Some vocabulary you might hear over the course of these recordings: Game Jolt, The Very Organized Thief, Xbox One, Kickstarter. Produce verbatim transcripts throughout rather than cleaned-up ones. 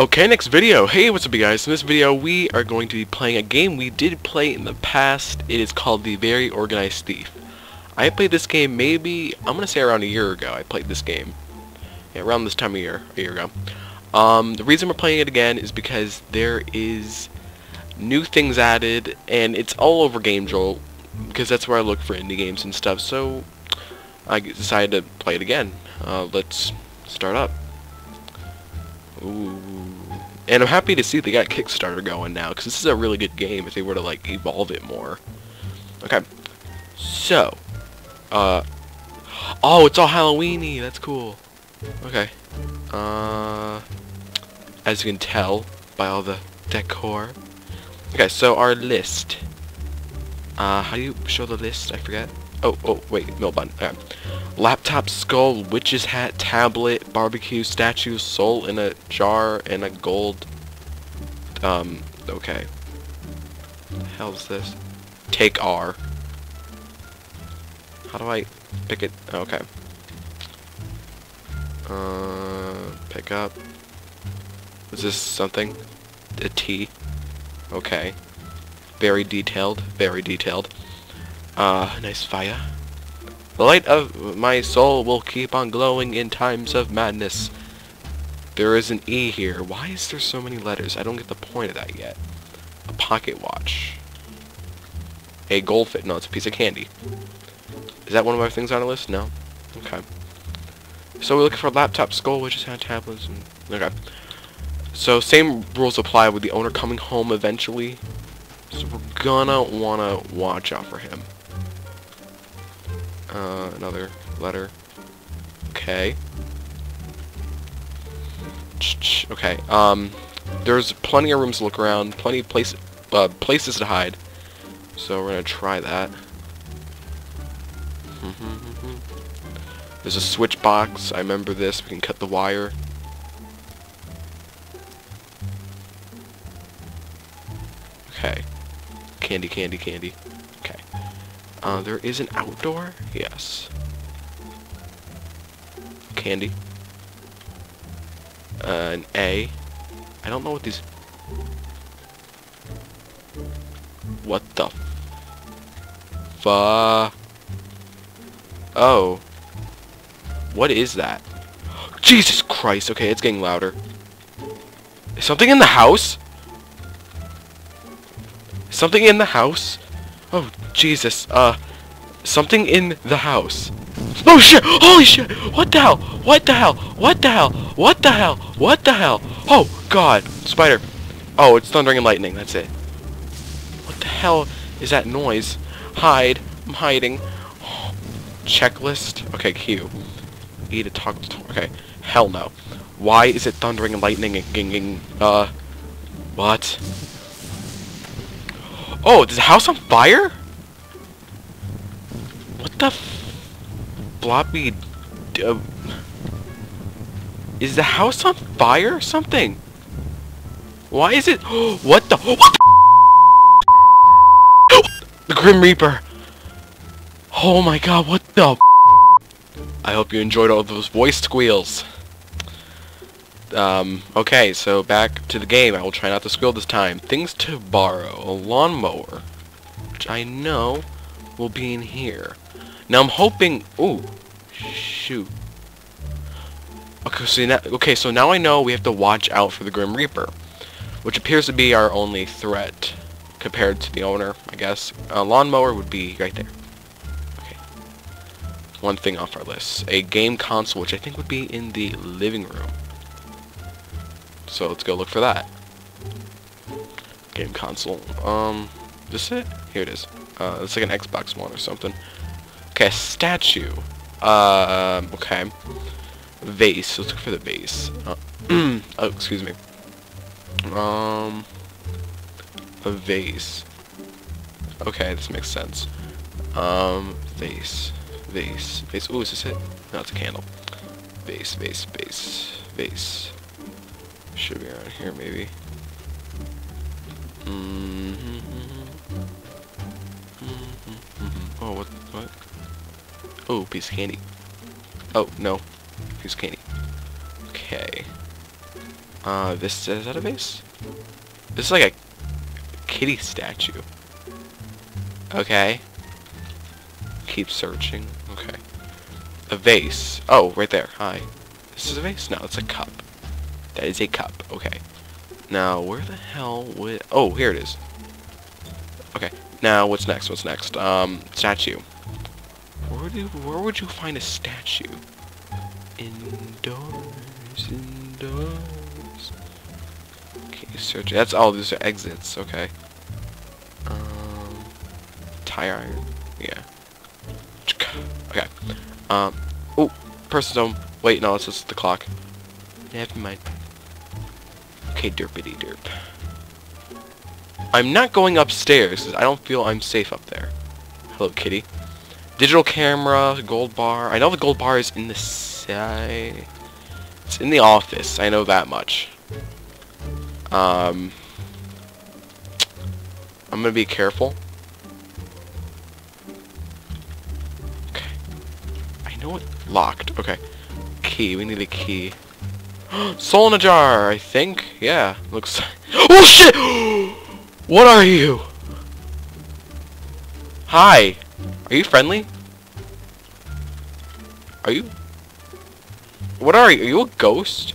Okay, next video. Hey, what's up you guys? In this video we are going to be playing a game we did play in the past. It is called The Very Organized Thief. I played this game maybe, I'm gonna say around a year ago I played this game. Yeah, around this time of year, a year ago. Um, the reason we're playing it again is because there is new things added and it's all over Game Jolt because that's where I look for indie games and stuff, so I decided to play it again. Uh, let's start up. Ooh. And I'm happy to see they got Kickstarter going now, because this is a really good game if they were to, like, evolve it more. Okay. So. Uh. Oh, it's all Halloween-y. That's cool. Okay. Uh. As you can tell by all the decor. Okay, so our list. Uh, how do you show the list? I forget. Oh, oh, wait. Mill button. Okay. Laptop, skull, witch's hat, tablet, barbecue, statue, soul in a jar, and a gold... Um, okay. What the hell's this? Take R. How do I pick it? Okay. Uh, pick up. Is this something? A T. Okay. Very detailed. Very detailed. Uh, nice fire. The light of my soul will keep on glowing in times of madness. There is an E here. Why is there so many letters? I don't get the point of that yet. A pocket watch. A goldfish. No, it's a piece of candy. Is that one of our things on the list? No. Okay. So we're looking for a laptop, skull, which is how tablets. And okay. So same rules apply with the owner coming home eventually. So we're gonna wanna watch out for him. Uh, another letter. Okay. Okay. Um, there's plenty of rooms to look around, plenty of place, uh, places to hide. So we're gonna try that. There's a switch box. I remember this. We can cut the wire. Okay. Candy, candy, candy. Okay. Uh, there is an outdoor? Yes. Candy. Uh, an A. I don't know what these... What the... Fuck. Oh. What is that? Jesus Christ. Okay, it's getting louder. Is something in the house? Is something in the house? Oh, Jesus, uh, something in the house. Oh shit, holy shit, what the hell, what the hell, what the hell, what the hell, what the hell, oh god, spider, oh, it's thundering and lightning, that's it. What the hell is that noise? Hide, I'm hiding, oh, checklist, okay, Q, E to toggle, okay, hell no. Why is it thundering and lightning and ginging, uh, what? Oh, is the house on fire? What the f... Bloppy... Uh, is the house on fire or something? Why is it... What the... What the... The Grim Reaper. Oh my god, what the... I hope you enjoyed all those voice squeals. Um, okay, so back to the game. I will try not to squeal this time. Things to borrow. A lawnmower. Which I know will be in here. Now I'm hoping... Ooh. Shoot. Okay, so now, okay, so now I know we have to watch out for the Grim Reaper. Which appears to be our only threat compared to the owner, I guess. A lawnmower would be right there. Okay. One thing off our list. A game console, which I think would be in the living room. So let's go look for that. Game console. Um, this it? Here it is. Uh, it's like an Xbox One or something. Okay, a statue. Uh, okay. Vase. Let's look for the vase. Uh, oh, excuse me. Um, a vase. Okay, this makes sense. Um, vase. Vase. Vase. Ooh, is this it? No, it's a candle. Vase, vase, vase, vase. Should be around here, maybe. Mm-hmm, mm-hmm, mm-hmm, mm-hmm. Oh, what? What? Oh, piece of candy. Oh no, piece of candy. Okay. Uh, this is that a base? This is like a kitty statue. Okay. Keep searching. Okay. A vase. Oh, right there. Hi. This is a vase? No, it's a cup. That is a cup. Okay. Now, where the hell would... Oh, here it is. Okay. Now, what's next? What's next? Um, statue. Where do, where would you find a statue? Indoors, indoors. Okay, search. That's all. Oh, these are exits. Okay. Um, tire iron. Yeah. Okay. Um. Oh, person's home. Wait, no, it's just the clock. Never mind. Okay, derpity derp. I'm not going upstairs because I don't feel I'm safe up there. Hello, kitty. Digital camera, gold bar. I know the gold bar is in the side. It's in the office. I know that much. Um, I'm gonna be careful. Okay. I know it locked. Okay. Key. We need a key. Soul in a jar. I think. Yeah. Looks. Oh shit! What are you? Hi. Are you friendly? Are you? What are you? Are you a ghost?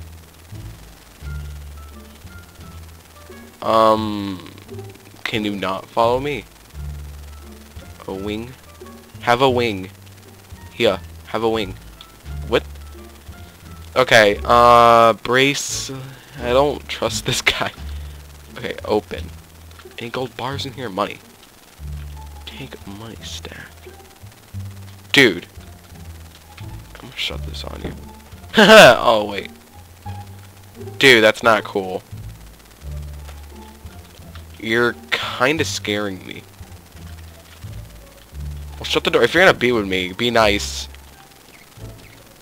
Um, can you not follow me? A wing? Have a wing. Here, have a wing. What? Okay, uh, brace. I don't trust this guy. Okay, open. Any gold bars in here? Money. Take money stack. Dude. I'm gonna shut this on you. Haha! Oh, wait. Dude, that's not cool. You're kinda scaring me. Well, shut the door. If you're gonna be with me, be nice.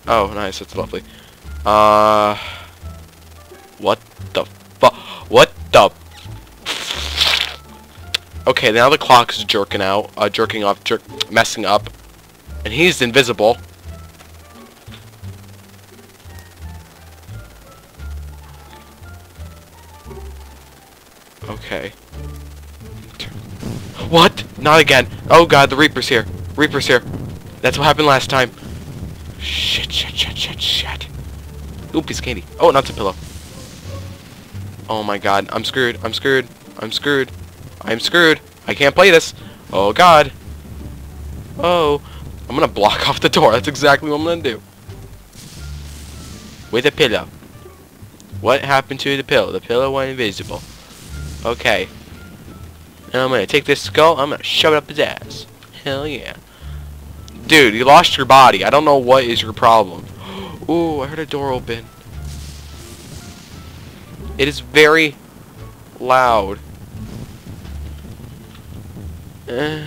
Oh, nice. That's lovely. Uh... What the fuck? What the fuck? Okay, now the clock's jerking out, uh, jerking off, jerk, messing up, and he's invisible. Okay. What? Not again. Oh god, the Reaper's here. Reaper's here. That's what happened last time. Shit, shit, shit, shit, shit. Ooh, piece of candy. Oh, not the pillow. Oh my god, I'm screwed, I'm screwed, I'm screwed. I'm screwed. I can't play this. Oh god. Oh. I'm gonna block off the door. That's exactly what I'm gonna do. With a pillow. What happened to the pillow? The pillow went invisible. Okay. Now I'm gonna take this skull. I'm gonna shove it up his ass. Hell yeah. Dude, you lost your body. I don't know what is your problem. Ooh, I heard a door open. It is very loud. Uh,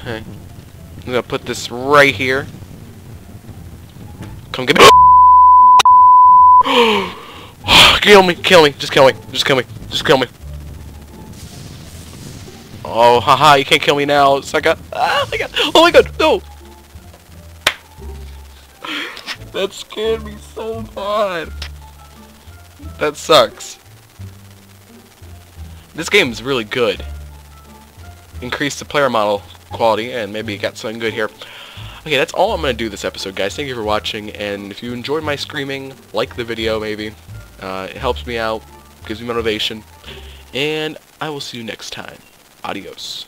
okay. I'm gonna put this right here. Come get me. Kill me, kill me, just kill me, just kill me, just kill me. Oh, haha, you can't kill me now, sucker. Ah, my god. Oh my god, no! That scared me so bad. That sucks. This game is really good. Increase the player model quality, and maybe you got something good here. Okay, that's all I'm going to do this episode, guys. Thank you for watching, and if you enjoyed my screaming, like the video, maybe. Uh, it helps me out, gives me motivation, and I will see you next time. Adios.